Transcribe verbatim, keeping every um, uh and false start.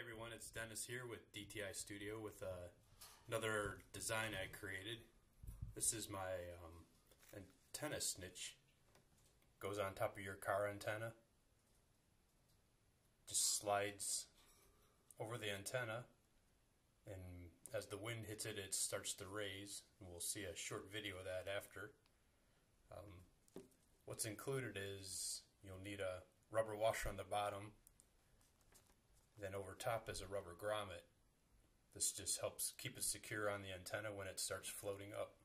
Hey everyone, it's Dennis here with D T I Studio with uh, another design I created. This is my um, antenna snitch. Goes on top of your car antenna. Just slides over the antenna, and as the wind hits it, it starts to raise. And we'll see a short video of that after. Um, what's included is you'll need a rubber washer on the bottom. Then over top is a rubber grommet. This just helps keep it secure on the antenna when it starts floating up.